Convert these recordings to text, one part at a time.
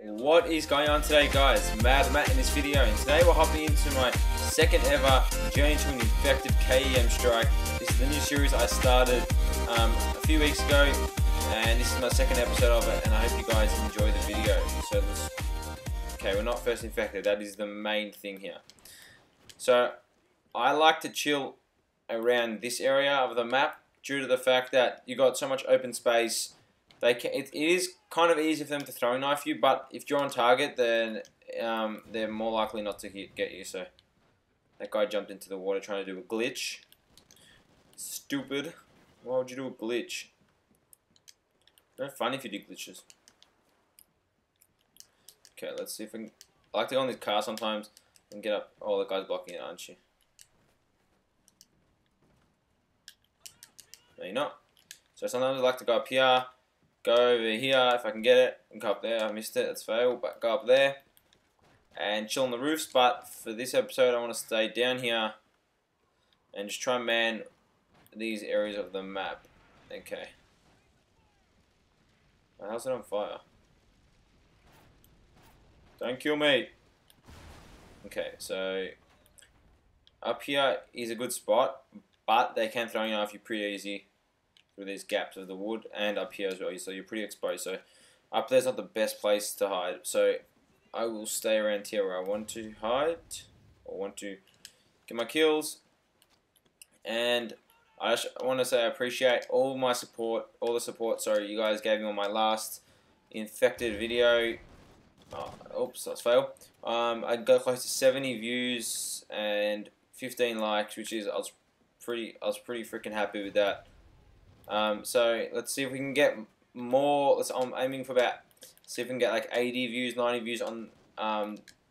What is going on today, guys? MadMatt in this video, and today we're hopping into my second ever journey to an effective KEM strike. This is the new series I started a few weeks ago, and this is my second episode of it, and I hope you guys enjoy the video. So let's, okay, we're not first infected, that is the main thing here. So I like to chill around this area of the map due to the fact that you got so much open space. It is kind of easy for them to throw knife you, but if you're on target, then they're more likely not to get you. So that guy jumped into the water trying to do a glitch. Stupid. Why would you do a glitch? No fun if you do glitches. Okay, let's see if we can... I like to go on this car sometimes and get up. Oh, the guy's blocking it, aren't you? No, you're not. So sometimes I like to go up here. Go over here if I can get it, and go up there. I missed it, that's fail, but go up there and chill on the roofs. But for this episode, I want to stay down here and just try and man these areas of the map. Okay. How's it on fire? Don't kill me. Okay, so up here is a good spot, but they can throw you off you pretty easy. With these gaps of the wood and up here as well, so you're pretty exposed. So up there's not the best place to hide, so I will stay around here where I want to hide or want to get my kills. And I just want to say I appreciate all my support, all the support sorry you guys gave me on my last infected video. Oh, oops, that's fail. I got close to 70 views and 15 likes, which is I was pretty freaking happy with that. So let's see if we can get more. I'm aiming for about, see if we can get like 80 views, 90 views on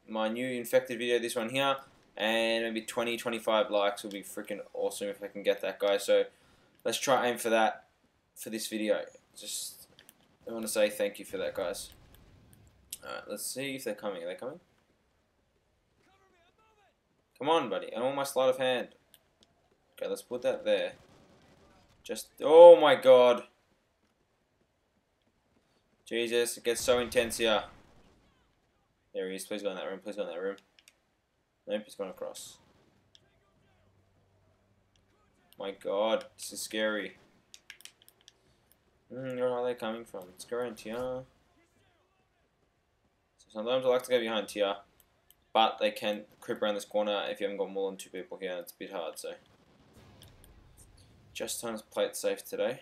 my new infected video, this one here, and maybe 20, 25 likes will be freaking awesome if I can get that, guys. So let's try aim for that for this video. Just I want to say thank you for that, guys. All right, let's see if they're coming. Are they coming? Come on, buddy. I want my sleight of hand. Okay, let's put that there. Just, oh my god. Jesus, it gets so intense here. There he is, please go in that room, please go in that room. Nope, he's gone across. My god, this is scary. Where are they coming from? Let's go around here. So sometimes I like to go behind here, but they can creep around this corner if you haven't got more than two people here, it's a bit hard, so. Just time to play it safe today.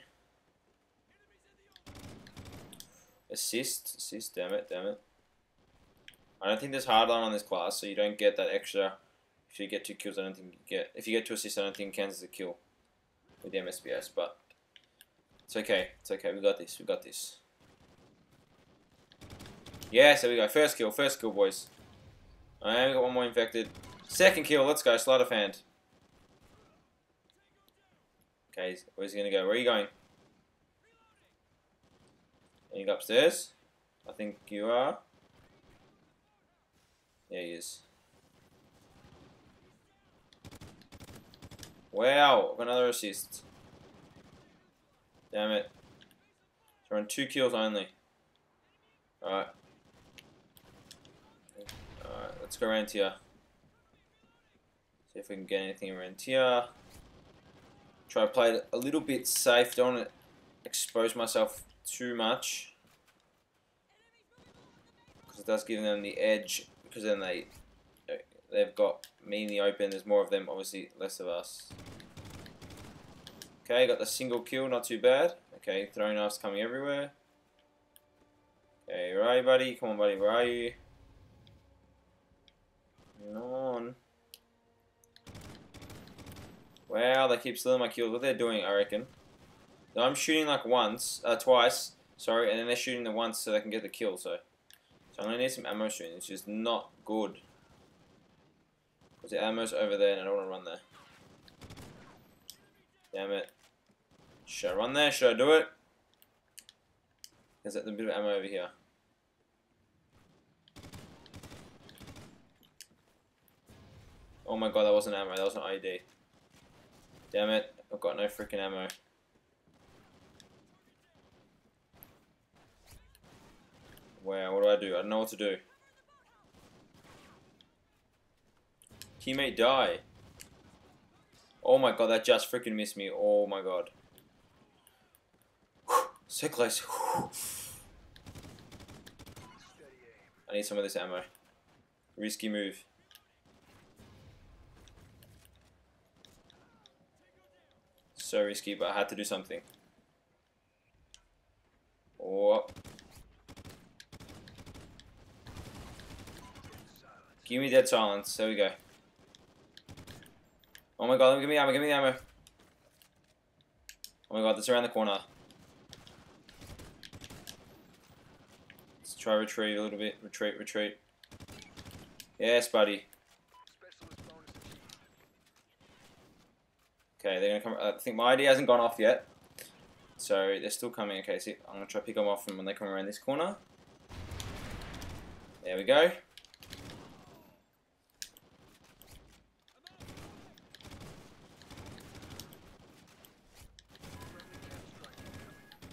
Assist, damn it. I don't think there's hardline on this class, so you don't get that extra. If you get two kills, I don't think you get. If you get two assists, I don't think it counts as a kill with the MSBS, but it's okay, we got this. Yeah, so we go, first kill, boys. I only got one more infected. Second kill, let's go, sleight of hand. Okay, where's he gonna go? Where are you going? Are you upstairs? I think you are. There he is. Wow, another assist. Damn it. So we're on two kills only. Alright. Alright, let's go around here. See if we can get anything around here. Try to play it a little bit safe, don't want to expose myself too much, because it does give them the edge, because then they've got me in the open, there's more of them, obviously less of us. Okay, got the single kill, not too bad. Okay, throwing knives coming everywhere. Okay, where are you, buddy? Come on, buddy, where are you? Come on. Wow, they keep stealing my kills. What they're doing, I reckon. I'm shooting like twice, and then they're shooting the once so they can get the kill. So I'm gonna need some ammo shooting. It's just not good. Because the ammo's over there, and I don't want to run there. Damn it! Should I run there? Should I do it? There's a bit of ammo over here. Oh my god, that wasn't ammo. That was an IED. Damn it, I've got no freaking ammo. Wow, what do? I don't know what to do. Teammate die. Oh my god, that just freaking missed me. Oh my god. Whew, so close. Whew. I need some of this ammo. Risky move. So risky, but I had to do something. Oh. Give me dead silence. There we go. Oh my god, give me the ammo, give me the ammo. Oh my god, that's around the corner. Let's try retreat a little bit. Retreat, retreat. Yes, buddy. Okay, they're gonna come. I think my ID hasn't gone off yet. So they're still coming. Okay, see, I'm gonna try to pick them off from when they come around this corner. There we go.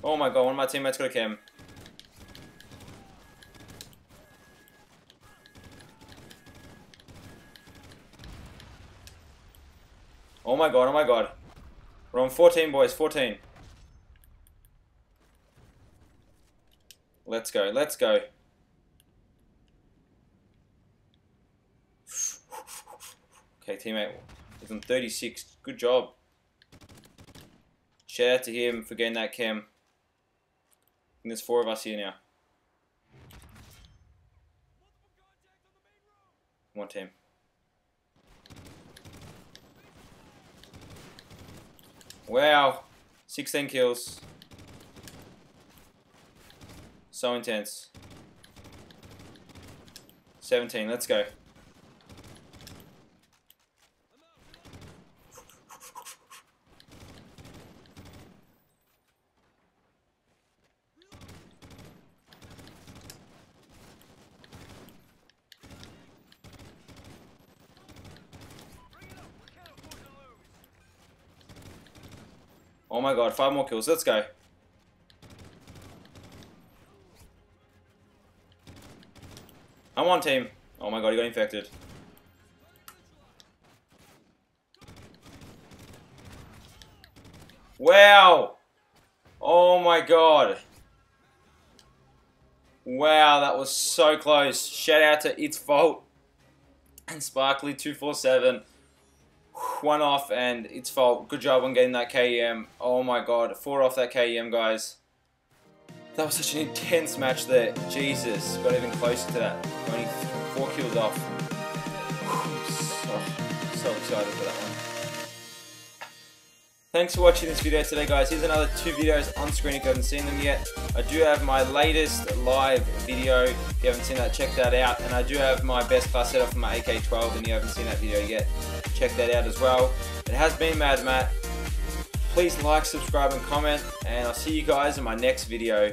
Oh my god, one of my teammates got a KEM. Oh my god, oh my god. We're on 14, boys, 14. Let's go, let's go. Okay, teammate is on 36. Good job. Shout out to him for getting that KEM. And there's four of us here now. Come on, team. Wow. 16 kills. So intense. 17. Let's go. Oh my god, 5 more kills, let's go. I'm on team. Oh my god, he got infected. Wow! Oh my god. Wow, that was so close. Shout out to It's Vault and Sparkly247. One off and It's Vault. Good job on getting that KEM. Oh my god, 4 off that KEM, guys. That was such an intense match there. Jesus, got even closer to that. Only 4 kills off. So excited for that one. Thanks for watching this video today, guys. Here's another 2 videos on screen if you haven't seen them yet. I do have my latest live video. If you haven't seen that, check that out. And I do have my best class setup for my AK-12, and you haven't seen that video yet. Check that out as well. It has been MadMatt. Please like, subscribe, and comment. And I'll see you guys in my next video.